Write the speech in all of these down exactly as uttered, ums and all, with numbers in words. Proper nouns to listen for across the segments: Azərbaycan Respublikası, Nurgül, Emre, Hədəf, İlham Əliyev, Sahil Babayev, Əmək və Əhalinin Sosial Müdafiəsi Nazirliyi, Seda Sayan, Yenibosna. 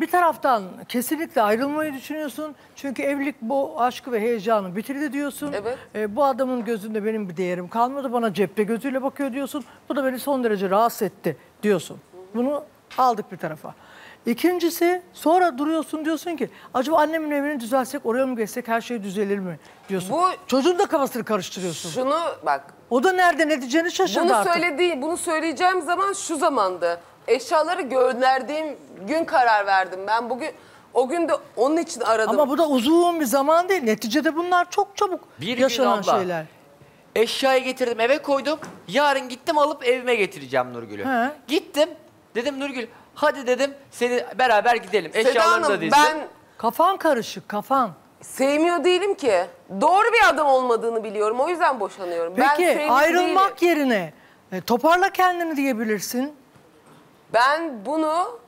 bir taraftan kesinlikle ayrılmayı düşünüyorsun. Çünkü evlilik bu aşkı ve heyecanı bitirdi diyorsun. Evet. E, bu adamın gözünde benim bir değerim kalmadı. Bana cepte gözüyle bakıyor diyorsun. Bu da beni son derece rahatsız etti diyorsun. Bunu aldık bir tarafa. İkincisi, sonra duruyorsun diyorsun ki acaba annemin evini düzelsek, oraya mı geçsek, her şey düzelir mi diyorsun. Bu, çocuğun da kafasını karıştırıyorsun. Şunu bak. O da nerede ne diyeceğini şaşırdı bunu artık. Söyledi, bunu söyleyeceğim zaman şu zamandı. Eşyaları gönderdiğim gün karar verdim. Ben bugün, o gün de onun için aradım. Ama bu da uzun bir zaman değil. Neticede bunlar çok çabuk bir yaşanan gün şeyler. Eşyayı getirdim, eve koydum. Yarın gittim alıp evime getireceğim Nurgül'ü. He. Gittim, dedim Nurgül hadi dedim seni beraber gidelim. Eşyalarını da dizdim. Ben... Kafan karışık, kafan. Sevmiyor değilim ki. Doğru bir adam olmadığını biliyorum. O yüzden boşanıyorum. Peki ben ayrılmak değilim. Yerine e, toparla kendini diyebilirsin. Ben bunu...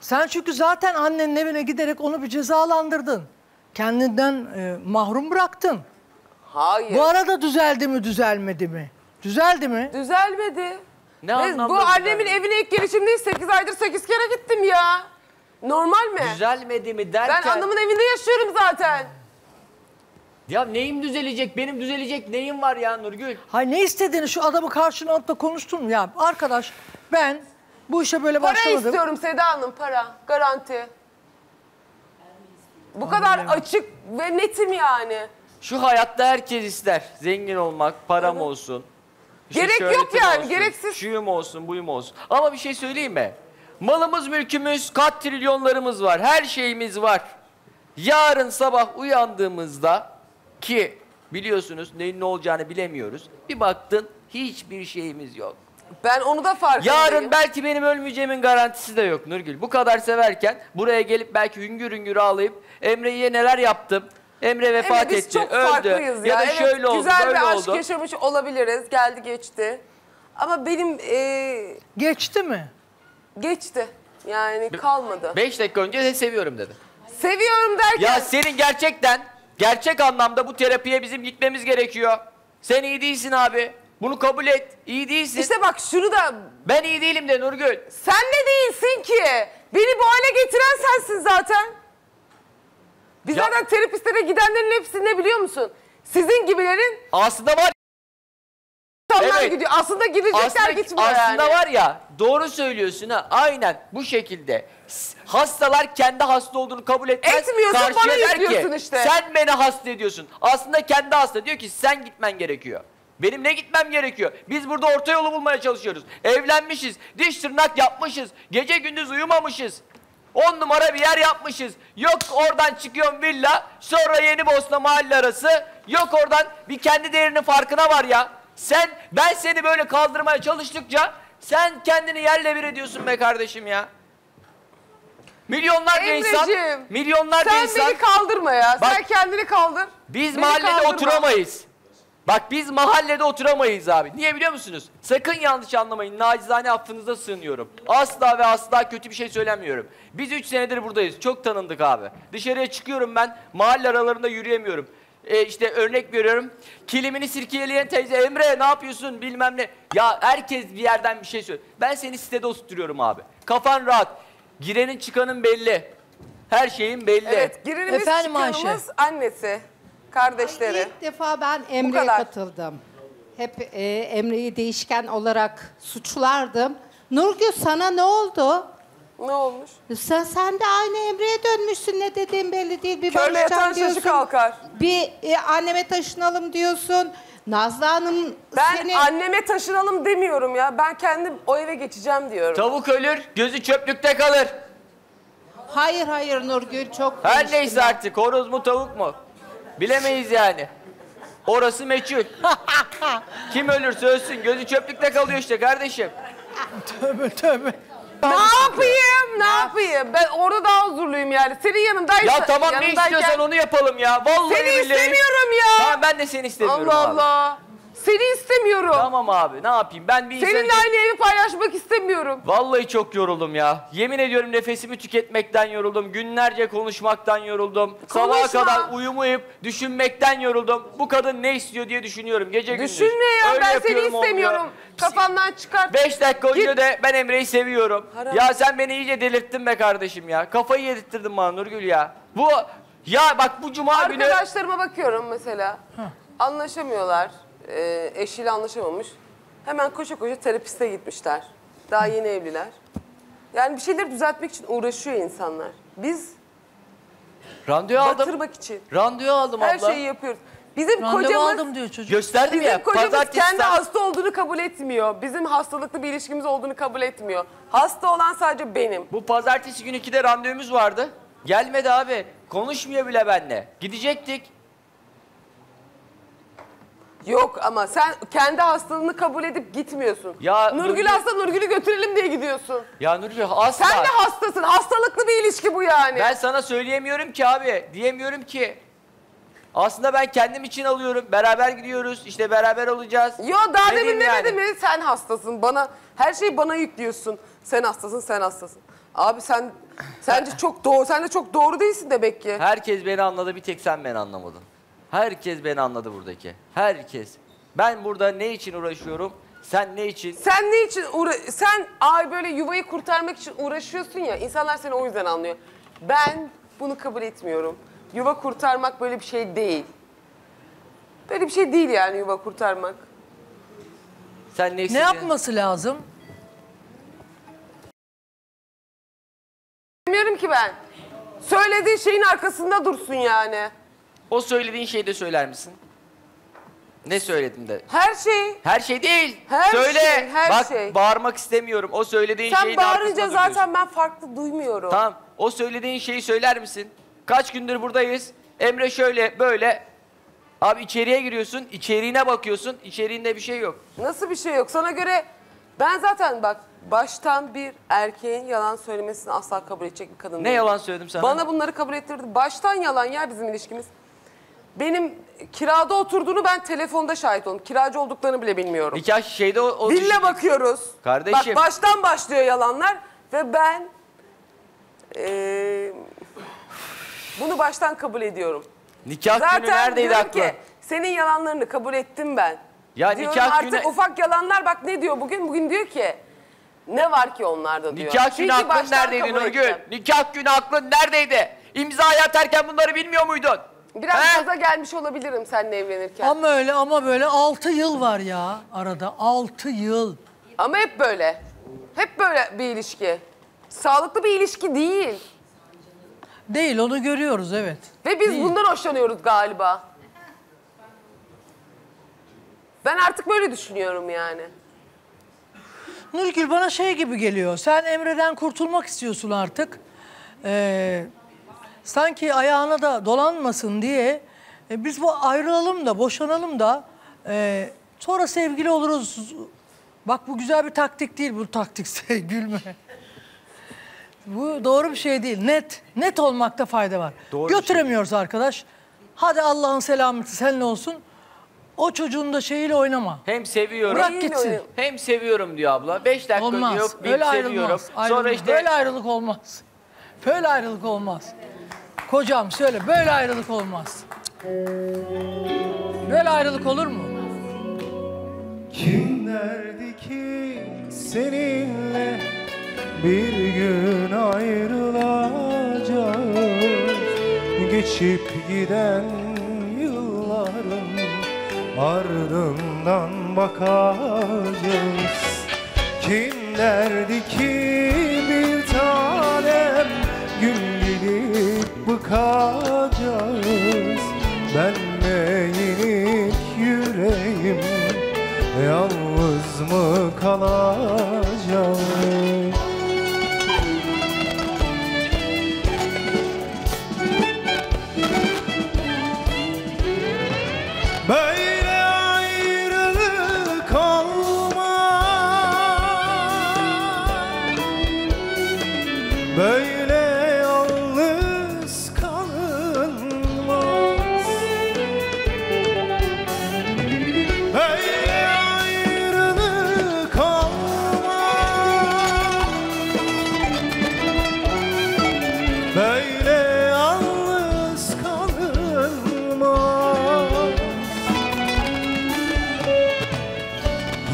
Sen çünkü zaten annenin evine giderek onu bir cezalandırdın. Kendinden e, mahrum bıraktın. Hayır. Bu arada düzeldi mi, düzelmedi mi? Düzeldi mi? Düzelmedi. Ne anlamda? Bu annemin evine ilk gelişimdeyiz. sekiz aydır sekiz kere gittim ya. Normal mi? Düzelmedi mi derken... Ben anamın evinde yaşıyorum zaten. Ya neyim düzelecek, benim düzelecek neyim var ya Nurgül? Hay ne istediğini şu adamı karşına alıp da konuştun mu ya? Arkadaş ben bu işe böyle para başlamadım. Para istiyorum Seda Hanım, para. Garanti. Bu Anladım. kadar açık ve netim yani. Şu hayatta herkes ister. Zengin olmak, param Anladım. olsun. İşte gerek yok yani, olsun, gereksiz. Şuyum olsun, buyum olsun. Ama bir şey söyleyeyim mi? Malımız, mülkümüz, kat trilyonlarımız var. Her şeyimiz var. Yarın sabah uyandığımızda ki biliyorsunuz neyin ne olacağını bilemiyoruz. Bir baktın hiçbir şeyimiz yok. Ben onu da fark ediyorum. Yarın belki benim ölmeyeceğimin garantisi de yok Nurgül. Bu kadar severken buraya gelip belki hüngür hüngür ağlayıp Emre'ye neler yaptım. Emre vefat evet, etti, öldü ya, ya da evet, şöyle oldu, güzel böyle bir aşk oldu. Yaşamış olabiliriz, geldi geçti. Ama benim... E... Geçti mi? Geçti. Yani Be kalmadı. Beş dakika önce de seviyorum dedi. Seviyorum derken... Ya senin gerçekten, gerçek anlamda bu terapiye bizim gitmemiz gerekiyor. Sen iyi değilsin abi. Bunu kabul et. İyi değilsin. İşte bak şunu da... Ben iyi değilim de Nurgül. Sen ne değilsin ki? Beni bu hale getiren sensin zaten. Biz ya, zaten terapistlere gidenlerin hepsi ne biliyor musun? Sizin gibilerin... Aslında var insanlar evet. gidiyor. Aslında gidecekler aslında, gitmiyor aslında yani. Aslında var ya, doğru söylüyorsun ha. Aynen bu şekilde. Hastalar kendi hasta olduğunu kabul etmez. Etmiyorsun bana yüklüyorsun işte. Sen beni hasta ediyorsun. Aslında kendi hasta diyor ki sen gitmen gerekiyor. Benim ne gitmem gerekiyor? Biz burada orta yolu bulmaya çalışıyoruz. Evlenmişiz, diş tırnak yapmışız, gece gündüz uyumamışız. On numara bir yer yapmışız. Yok oradan çıkıyorsun villa, sonra Yenibosna mahalle arası. Yok oradan bir kendi değerinin farkına var ya. Sen, ben seni böyle kaldırmaya çalıştıkça sen kendini yerle bir ediyorsun be kardeşim ya. Milyonlarca insan, milyonlarca sen insan. Sen beni kaldırma ya, bak, sen kendini kaldır. Biz beni mahallede kaldırma. oturamayız. Bak biz mahallede oturamayız abi. Niye biliyor musunuz? Sakın yanlış anlamayın. Nacizane affınıza sığınıyorum. Asla ve asla kötü bir şey söylemiyorum. Biz üç senedir buradayız. Çok tanındık abi. Dışarıya çıkıyorum ben. Mahalle aralarında yürüyemiyorum. Ee, işte örnek veriyorum. Kilimini sirkeleyen teyze Emre ne yapıyorsun bilmem ne. Ya herkes bir yerden bir şey söylüyor. Ben seni sitede oturtuyorum abi. Kafan rahat. Girenin çıkanın belli. Her şeyin belli. Evet girenimiz efendim, çıkanımız Ayşe. Annesi. Kardeşleri. Ay, ilk defa ben Emre'ye katıldım. Hep e, Emre'yi değişken olarak suçlardım. Nurgül sana ne oldu? Ne olmuş? Sen, sen de aynı Emre'ye dönmüşsün. Ne dediğin belli değil. Bir körle yatan şaşı kalkar. Bir e, anneme taşınalım diyorsun. Nazlı Hanım ben senin... anneme taşınalım demiyorum ya. Ben kendim o eve geçeceğim diyorum. Tavuk ölür, gözü çöplükte kalır. Hayır hayır Nurgül çok... Her neyse artık horoz mu tavuk mu? Bilemeyiz yani. Orası meçhul. Kim ölürse ölsün. Gözü çöplükte kalıyor işte kardeşim. Tövbe tövbe. Ne yapayım? Ne yapayım? Ben orada daha huzurluyum yani. Senin yanındaysan. Ya tamam ne istiyorsan onu yapalım ya. Vallahi seni istemiyorum ya. Tamam ben de seni istemiyorum. Allah Allah. Seni istemiyorum. Tamam abi, ne yapayım? Ben bir seninle aynı evi paylaşmak istemiyorum. Vallahi çok yoruldum ya. Yemin ediyorum nefesimi tüketmekten yoruldum. Günlerce konuşmaktan yoruldum. Konuşma. Sabaha kadar uyumayıp düşünmekten yoruldum. Bu kadın ne istiyor diye düşünüyorum gece gündüz. Düşünme ya, öyle ben seni istemiyorum. Kafamdan çıkart. Beş dakika önce de ben Emre'yi seviyorum. Haram. Ya sen beni iyice delirttin be kardeşim ya. Kafayı yedirttirdin bana Nurgül ya. Bu ya bak bu cuma günü. Arkadaşlarıma bakıyorum mesela. Heh. Anlaşamıyorlar. Ee, eşiyle anlaşamamış. Hemen koşa koşa terapiste gitmişler. Daha yeni evliler. Yani bir şeyleri düzeltmek için uğraşıyor insanlar. Biz randevu batırmak aldım. için. Randevu aldım Her abla. Her şeyi yapıyoruz. Bizim randevu kocamız aldım diyor çocuk. Gösterdim ya. Kocamız Pazartesi kendi hasta olduğunu kabul etmiyor. Bizim hastalıklı bir ilişkimiz olduğunu kabul etmiyor. Hasta olan sadece benim. Bu pazartesi günü ikide randevumuz vardı. Gelmedi abi. Konuşmuyor bile benimle. Gidecektik. Yok ama sen kendi hastalığını kabul edip gitmiyorsun. Ya Nurgül, Nurgül hasta, Nurgül'ü götürelim diye gidiyorsun. Ya Nurgül asla. Sen de hastasın. Hastalıklı bir ilişki bu yani. Ben sana söyleyemiyorum ki abi. Diyemiyorum ki. Aslında ben kendim için alıyorum. Beraber gidiyoruz. İşte beraber olacağız. Yo daha ne demin demedi mi? Yani? Sen hastasın. Bana her şeyi bana yüklüyorsun. Sen hastasın, sen hastasın. Abi sen sence çok doğru. Sen de çok doğru değilsin demek ki. Herkes beni anladı. Bir tek sen beni anlamadın. Herkes beni anladı buradaki. Herkes. Ben burada ne için uğraşıyorum? Sen ne için? Sen ne için uğra sen ay böyle yuvayı kurtarmak için uğraşıyorsun ya. İnsanlar seni o yüzden anlıyor. Ben bunu kabul etmiyorum. Yuva kurtarmak böyle bir şey değil. Böyle bir şey değil yani yuva kurtarmak. Sen ne, ne yapması lazım? Bilmiyorum ki ben. Söylediği şeyin arkasında dursun yani. O söylediğin şeyi de söyler misin? Ne söyledim de? Her şey. Her şey değil. Her Söyle. Şey, her Bak şey. bağırmak istemiyorum. O söylediğin şeyi de arkasında duruyorsun. Sen bağırınca zaten ben farklı duymuyorum. Tamam. O söylediğin şeyi söyler misin? Kaç gündür buradayız. Emre şöyle böyle. Abi içeriye giriyorsun. İçeriğine bakıyorsun. İçeriğinde bir şey yok. Nasıl bir şey yok? Sana göre ben zaten bak baştan bir erkeğin yalan söylemesini asla kabul edecek bir kadın değilim. Ne yalan söyledim sana? Bana bunları kabul ettirdi. Baştan yalan ya bizim ilişkimiz. Benim kirada oturduğunu ben telefonda şahit oldum. Kiracı olduklarını bile bilmiyorum. Nikah şeyde o, o villa bakıyoruz. Kardeşim. Bak baştan başlıyor yalanlar ve ben e, bunu baştan kabul ediyorum. Nikah Zaten günü neredeydi aklı? Ki, senin yalanlarını kabul ettim ben. Ya diyorum, nikah artık güne... ufak yalanlar bak ne diyor bugün? Bugün diyor ki ne var ki onlarda diyor. Nikah günü aklın neredeydi Nurgül? Nikah günü aklın neredeydi? İmzayı atarken bunları bilmiyor muydun? Biraz gaza gelmiş olabilirim seninle evlenirken. Ama öyle ama böyle altı yıl var ya arada. Altı yıl. Ama hep böyle. Hep böyle bir ilişki. Sağlıklı bir ilişki değil. Değil, onu görüyoruz evet. Ve biz değil. bundan hoşlanıyoruz galiba. Ben artık böyle düşünüyorum yani. Nurgül bana şey gibi geliyor. Sen Emre'den kurtulmak istiyorsun artık. Eee... Sanki ayağına da dolanmasın diye e, biz bu ayrılalım da boşanalım da e, sonra sevgili oluruz. Bak bu güzel bir taktik değil bu taktikse gülme. Bu doğru bir şey değil. Net net olmakta fayda var. Doğru Götüremiyoruz şey. arkadaş. Hadi Allah'ın selameti seninle olsun. O çocuğun da şeyiyle oynama. Hem seviyorum. Bırak gitsin. Hem seviyorum diyor abla. Beş dakika olmaz. Diyor. Olmaz. Böyle ayrılmaz. Sonra işte... Böyle ayrılık olmaz. Böyle ayrılık olmaz. Kocam söyle, böyle ayrılık olmaz. Böyle ayrılık olur mu? Kim derdi ki seninle bir gün ayrılacağız? Geçip giden yılların ardından bakacağız. Kim derdi ki bir tanem gün bıkacağız, ben yenik yüreğim, yalnız mı kalacağım? Böyle ayrılık olmaz, böyle. Hey! böyle yalnız kalınmaz.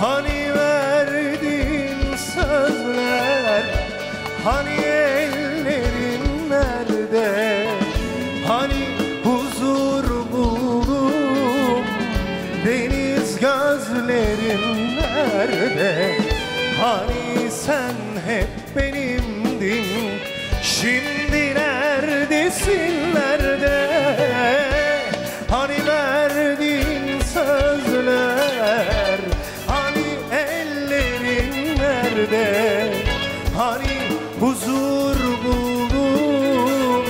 Hani verdiğin sözler, hani ellerin nerede, hani huzur buldum deniz gözlerin nerede, hani sen hep benimdin, şimdi neredesin, nerede? Hani verdiğin sözler, hani ellerin nerede, hani huzur buldum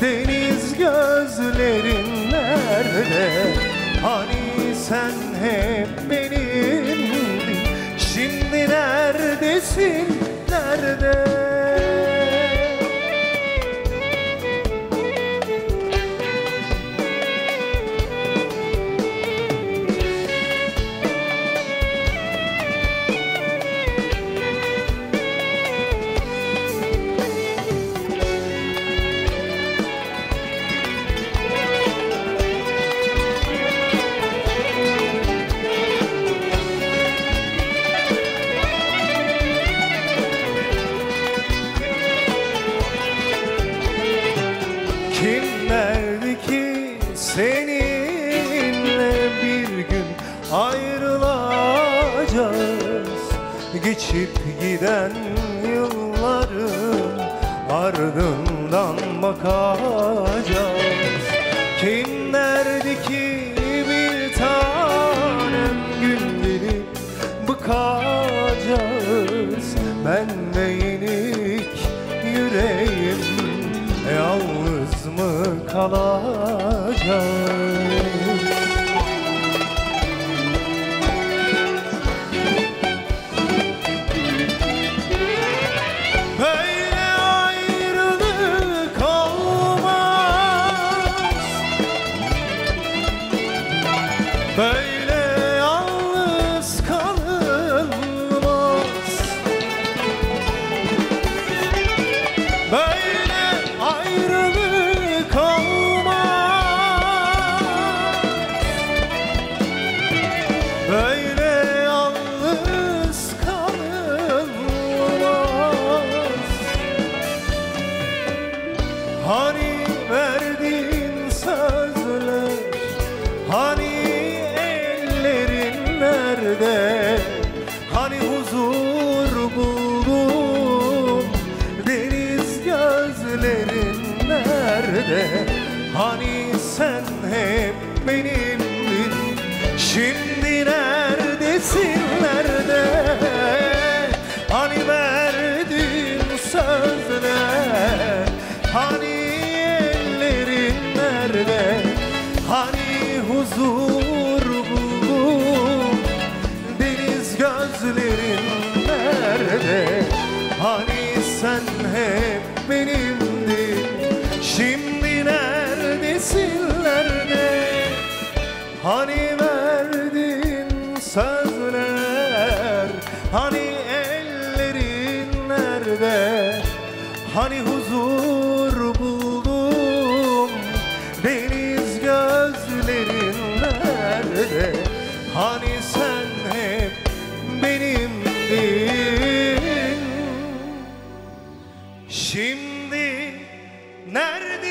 deniz gözlerin nerede, hani sen hep benimdin, şimdi neredesin, nerede? Geçip giden yılların ardından bakacağız. Kim derdi ki bir tanem gün gelip bıkacağız. Ben de yenik yüreğim yalnız mı kalacağız? Hani sen hep benimdin, şimdi neredesin, nerede? Hani verdiğin sözler, hani ellerin nerede, hani huzur buldum deniz gözlerin nerede, hani sen hep benimdin, şimdi nerede? Hani verdin sözler, hani ellerin nerede, hani huzur buldum deniz gözlerin nerede, hani sen hep benimdin, şimdi nerede?